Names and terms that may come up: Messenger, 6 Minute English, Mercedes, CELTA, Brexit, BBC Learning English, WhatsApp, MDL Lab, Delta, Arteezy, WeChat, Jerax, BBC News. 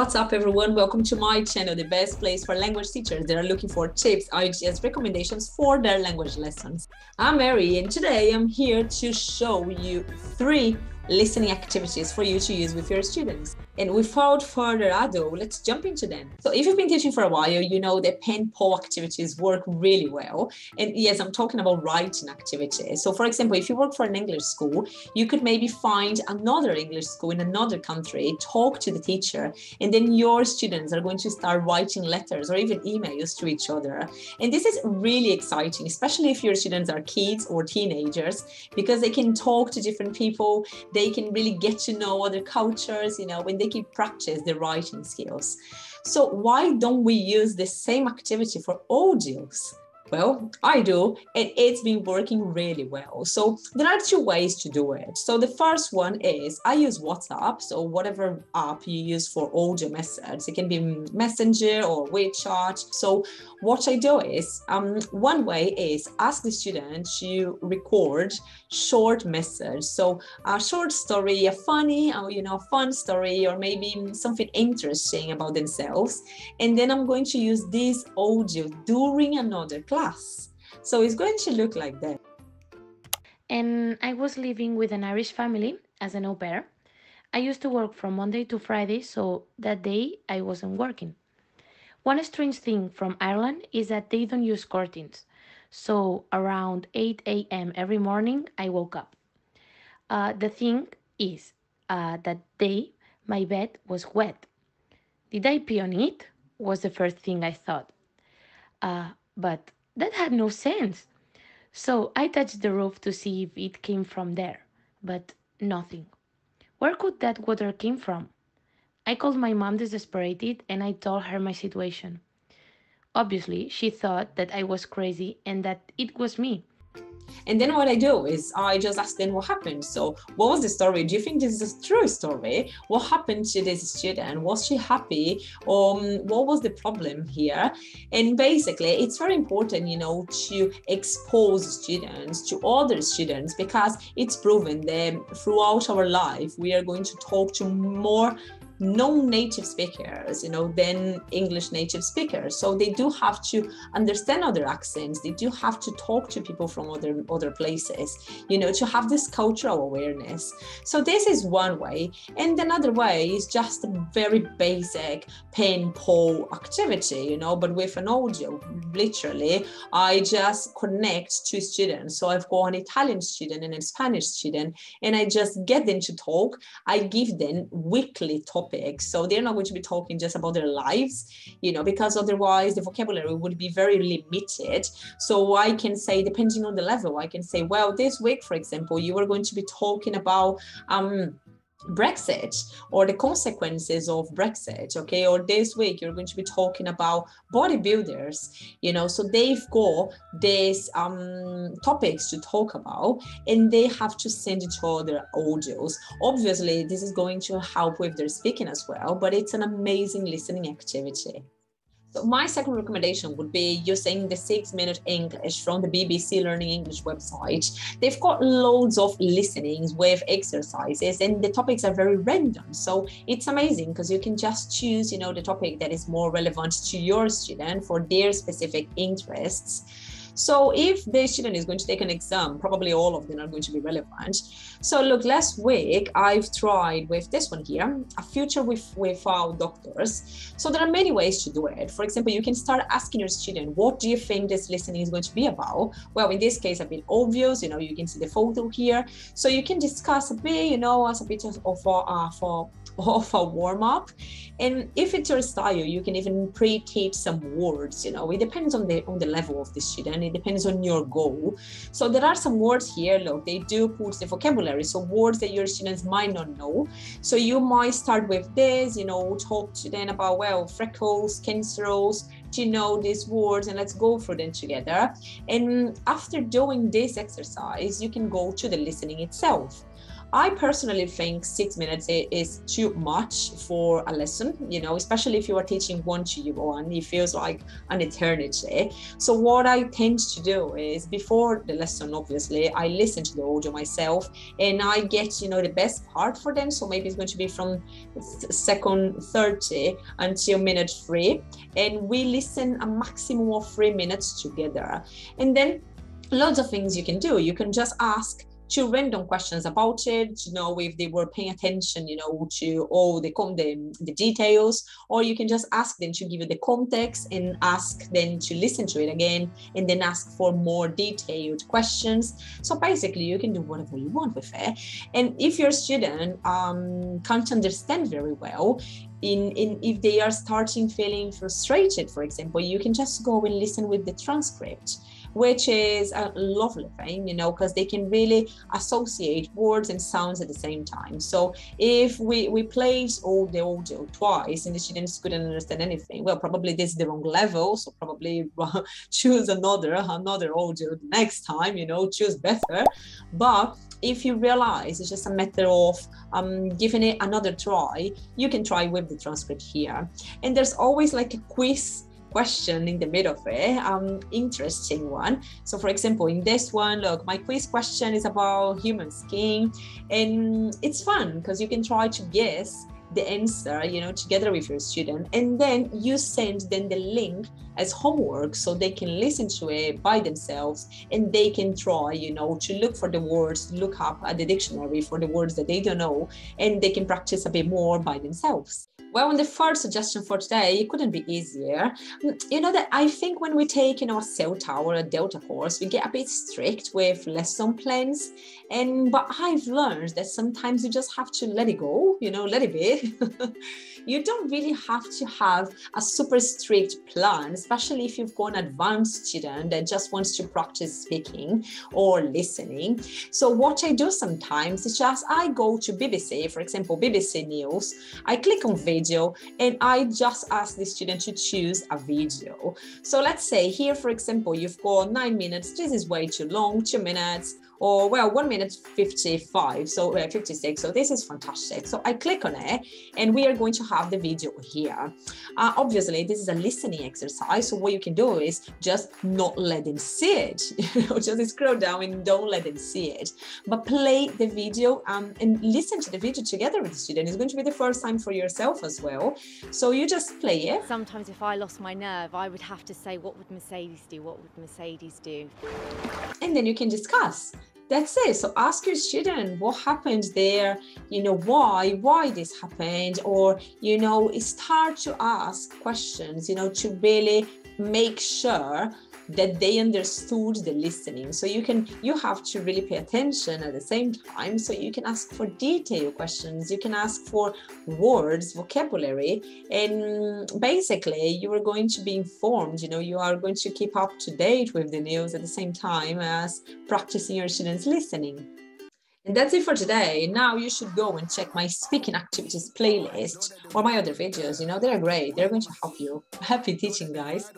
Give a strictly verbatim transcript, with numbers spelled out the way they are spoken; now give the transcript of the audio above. What's up, everyone? Welcome to my channel, the best place for language teachers that are looking for tips, ideas, recommendations for their language lessons. I'm Mary, and today I'm here to show you three listening activities for you to use with your students. And without further ado, let's jump into them. So if you've been teaching for a while, you know that pen pull activities work really well. And yes, I'm talking about writing activities. So for example, if you work for an English school, you could maybe find another English school in another country, talk to the teacher, and then your students are going to start writing letters or even emails to each other. And this is really exciting, especially if your students are kids or teenagers, because they can talk to different people. They They can really get to know other cultures, you know, when they can practice their writing skills. So why don't we use the same activity for audios? Well, I do, and it's been working really well. So there are two ways to do it. So the first one is I use WhatsApp, so whatever app you use for audio messages. It can be Messenger or WeChat. So what I do is, um, one way is ask the student to record short message. So a short story, a funny, or, you know, fun story, or maybe something interesting about themselves. And then I'm going to use this audio during another class. So it's going to look like that. And I was living with an Irish family as an au pair. I used to work from Monday to Friday, so that day I wasn't working. One strange thing from Ireland is that they don't use curtains. So around eight a m every morning I woke up. Uh, the thing is, uh, that day my bed was wet. Did I pee on it? Was the first thing I thought. Uh, but that had no sense. So I touched the roof to see if it came from there, but nothing. Where could that water come from? I called my mom desesperated and I told her my situation. Obviously, she thought that I was crazy and that it was me. And then what I do is I just ask them what happened. So what was the story? Do you think this is a true story? What happened to this student? Was she happy? Um, what was the problem here? And basically, it's very important, you know, to expose students to other students, because it's proven that throughout our life, we are going to talk to more non-native speakers, you know, than English native speakers. So they do have to understand other accents. They do have to talk to people from other other places, you know, to have this cultural awareness. So this is one way. And another way is just a very basic pen pull activity, you know, but with an audio. Literally, I just connect two students. So I've got an Italian student and a Spanish student, and I just get them to talk. I give them weekly topics. So they're not going to be talking just about their lives, you know, because otherwise the vocabulary would be very limited. So I can say, depending on the level, I can say, well, this week, for example, you are going to be talking about um, Brexit or the consequences of Brexit, okay? Or this week, you're going to be talking about bodybuilders, you know? So they've got these um, topics to talk about, and they have to send each other audios. Obviously, this is going to help with their speaking as well, but it's an amazing listening activity. So my second recommendation would be using the six minute English from the B B C Learning English website. They've got loads of listenings with exercises, and the topics are very random. So it's amazing because you can just choose, you know, the topic that is more relevant to your student for their specific interests. So if the student is going to take an exam, probably all of them are going to be relevant. So look, last week I've tried with this one here, a future with, without doctors. So there are many ways to do it. For example, you can start asking your student, what do you think this listening is going to be about? Well, in this case, a bit obvious, you know, you can see the photo here. So you can discuss a bit, you know, as a bit of a, uh, for, of a warm up. And if it's your style, you can even pre-teach some words, you know, it depends on the, on the level of the student. It depends on your goal. So there are some words here, look, they do put the vocabulary, so words that your students might not know. So you might start with this, you know, talk to them about, well, freckles, cancers, you know, these words, and let's go through them together. And after doing this exercise, you can go to the listening itself. I personally think six minutes is too much for a lesson, you know, especially if you are teaching one to one, it feels like an eternity. So what I tend to do is before the lesson, obviously, I listen to the audio myself and I get, you know, the best part for them. So maybe it's going to be from second thirty until minute three. And we listen a maximum of three minutes together. And then lots of things you can do. You can just ask two random questions about it, to know if they were paying attention, you know, to all the, the, the details, or you can just ask them to give you the context and ask them to listen to it again, and then ask for more detailed questions. So basically you can do whatever you want with it. And if your student um, can't understand very well, In, in if they are starting feeling frustrated, for example, you can just go and listen with the transcript, which is a lovely thing, you know, because they can really associate words and sounds at the same time. So if we, we played all the audio twice and the students couldn't understand anything, well, probably this is the wrong level. So probably choose another, another audio the next time, you know, choose better. But if you realize it's just a matter of um, giving it another try, you can try with the transcript here. And there's always like a quiz question in the middle of it, um, interesting one. So for example, in this one, look, my quiz question is about human skin, and it's fun because you can try to guess the answer, you know, together with your student, and then you send them the link as homework so they can listen to it by themselves and they can try, you know, to look for the words, look up at the dictionary for the words that they don't know, and they can practice a bit more by themselves. Well, and the third suggestion for today, it couldn't be easier. You know that I think when we take, you know, a CELTA or a Delta course, we get a bit strict with lesson plans. And but I've learned that sometimes you just have to let it go, you know, let it be. You don't really have to have a super strict plan, especially if you've got an advanced student that just wants to practice speaking or listening. So what I do sometimes is just I go to B B C, for example, B B C News, I click on video and I just ask the student to choose a video. So let's say here, for example, you've got nine minutes, this is way too long, two minutes, or well, one minute fifty-five, so uh, fifty-six, so this is fantastic. So I click on it and we are going to have the video here. Uh, obviously, this is a listening exercise, so what you can do is just not let them see it, you know, just scroll down and don't let them see it, but play the video um, and listen to the video together with the student. It's going to be the first time for yourself as well, so you just play it. Sometimes if I lost my nerve, I would have to say, what would Mercedes do? What would Mercedes do? And then you can discuss. That's it. So ask your student what happened there, you know, why, why this happened, or, you know, start to ask questions, you know, to really make sure that they understood the listening. So you can, you have to really pay attention at the same time. So you can ask for detailed questions, you can ask for words, vocabulary, and basically you are going to be informed, you know, you are going to keep up to date with the news at the same time as practicing your students listening. And that's it for today. Now you should go and check my speaking activities playlist or my other videos. You know, they're great. They're going to help you. Happy teaching, guys.